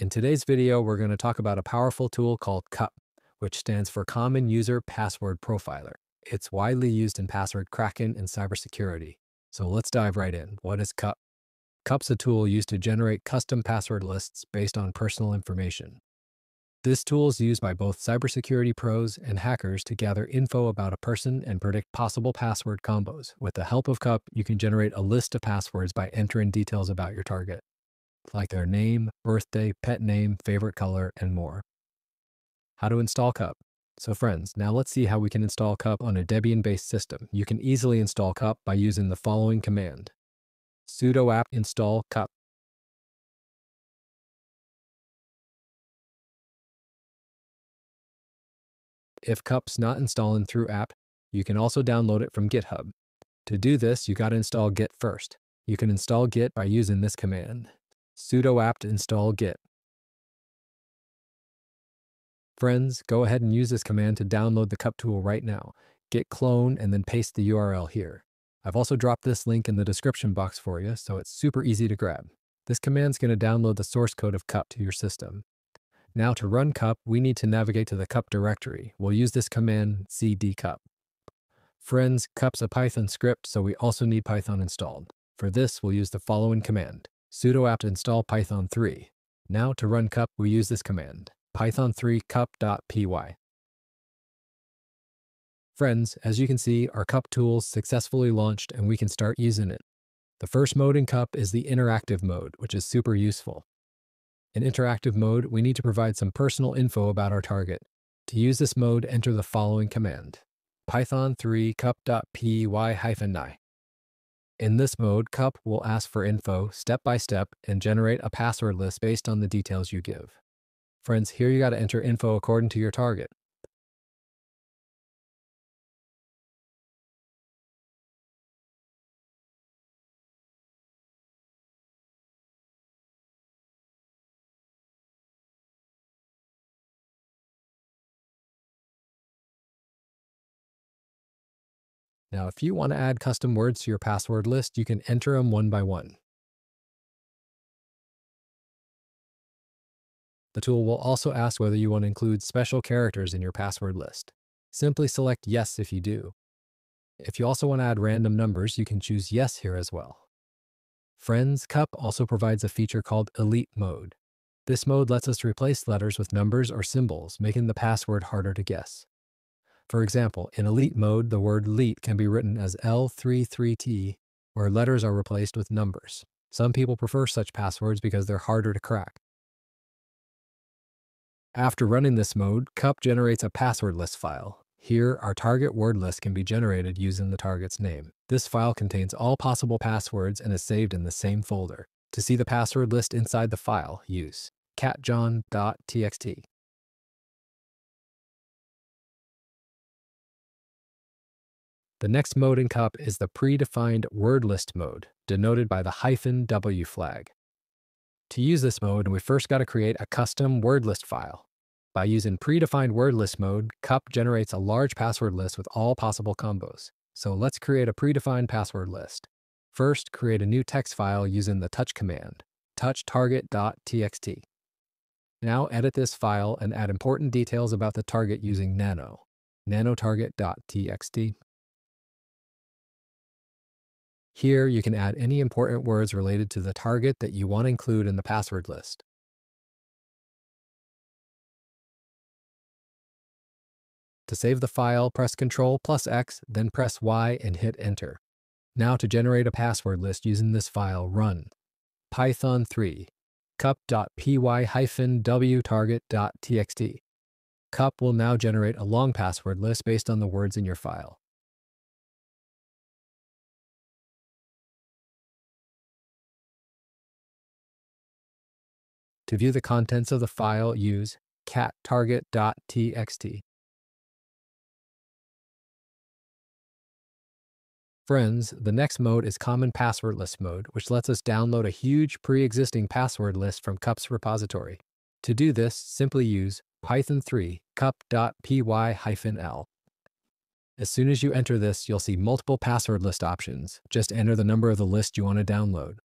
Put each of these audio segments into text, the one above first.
In today's video, we're going to talk about a powerful tool called CUPP, which stands for Common User Password Profiler. It's widely used in password cracking and cybersecurity. So let's dive right in. What is CUPP? CUPP's a tool used to generate custom password lists based on personal information. This tool is used by both cybersecurity pros and hackers to gather info about a person and predict possible password combos. With the help of CUPP, you can generate a list of passwords by entering details about your target, like their name, birthday, pet name, favorite color, and more. How to install CUPP? So friends, now let's see how we can install CUPP on a Debian-based system. You can easily install CUPP by using the following command: sudo apt install CUPP. If CUPP's not installing through apt, you can also download it from GitHub. To do this, you gotta install Git first. You can install Git by using this command: sudo apt install git. Friends, go ahead and use this command to download the CUPP tool right now. Git clone and then paste the URL here. I've also dropped this link in the description box for you, so it's super easy to grab. This command's gonna download the source code of CUPP to your system. Now to run CUPP, we need to navigate to the CUPP directory. We'll use this command cd CUPP. Friends, CUPP's a Python script, so we also need Python installed. For this, we'll use the following command: sudo apt install python 3. Now to run CUPP, we use this command: python3 cupp.py. Friends, as you can see, our CUPP tool's successfully launched and we can start using it. The first mode in CUPP is the interactive mode, which is super useful. In interactive mode, we need to provide some personal info about our target. To use this mode, enter the following command: python3 cupp.py-i. In this mode, CUPP will ask for info step by step and generate a password list based on the details you give. Friends, here you got to enter info according to your target. Now, if you want to add custom words to your password list, you can enter them one by one. The tool will also ask whether you want to include special characters in your password list. Simply select yes if you do. If you also want to add random numbers, you can choose yes here as well. Friends, CUPP also provides a feature called Elite Mode. This mode lets us replace letters with numbers or symbols, making the password harder to guess. For example, in Elite mode, the word LEET can be written as L33T, where letters are replaced with numbers. Some people prefer such passwords because they're harder to crack. After running this mode, CUPP generates a password list file. Here, our target word list can be generated using the target's name. This file contains all possible passwords and is saved in the same folder. To see the password list inside the file, use catjohn.txt. The next mode in CUPP is the predefined word list mode, denoted by the -w flag. To use this mode, we first got to create a custom word list file. By using predefined word list mode, CUPP generates a large password list with all possible combos. So let's create a predefined password list. First, create a new text file using the touch command, touchtarget.txt. Now edit this file and add important details about the target using nanotarget.txt. Here, you can add any important words related to the target that you want to include in the password list. To save the file, press Ctrl+X, then press Y and hit Enter. Now to generate a password list using this file, run python3 cupp.py-w target.txt. CUPP will now generate a long password list based on the words in your file. To view the contents of the file, use cattarget.txt. Friends, the next mode is Common Password List mode, which lets us download a huge pre-existing password list from CUPP's repository. To do this, simply use python3 cupp.py-l. As soon as you enter this, you'll see multiple password list options. Just enter the number of the list you want to download.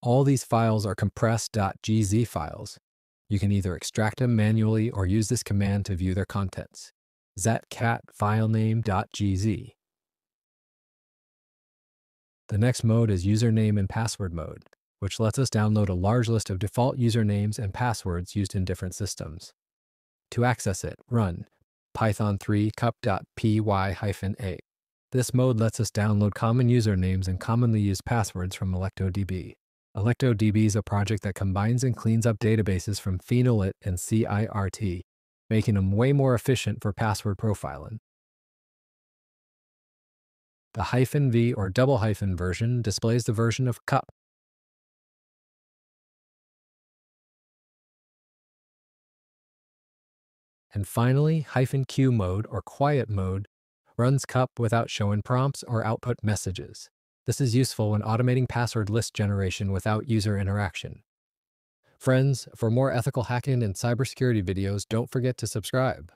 All these files are compressed.gz files. You can either extract them manually or use this command to view their contents. Zatcat filename.gz. The next mode is username and password mode, which lets us download a large list of default usernames and passwords used in different systems. To access it, run python3 cup.py-a. This mode lets us download common usernames and commonly used passwords from ElectoDB. ElectoDB is a project that combines and cleans up databases from Phenolit and CIRT, making them way more efficient for password profiling. The -v or " version displays the version of CUPP. And finally, -q mode or quiet mode runs CUPP without showing prompts or output messages. This is useful when automating password list generation without user interaction. Friends, for more ethical hacking and cybersecurity videos, don't forget to subscribe.